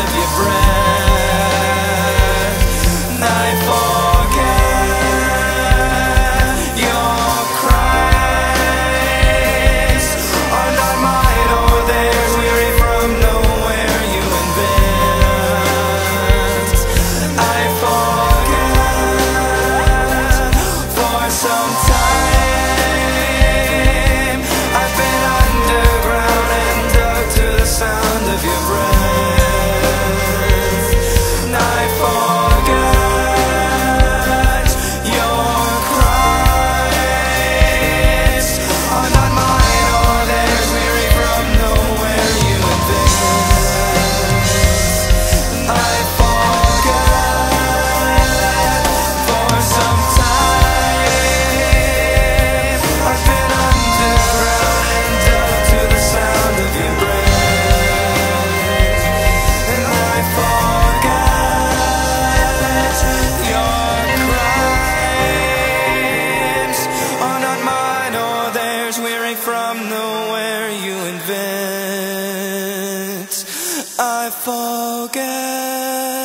of your breath. I forget your cries. Are not mine, or theirs, weary from nowhere you invent. I forget for some time. I forget.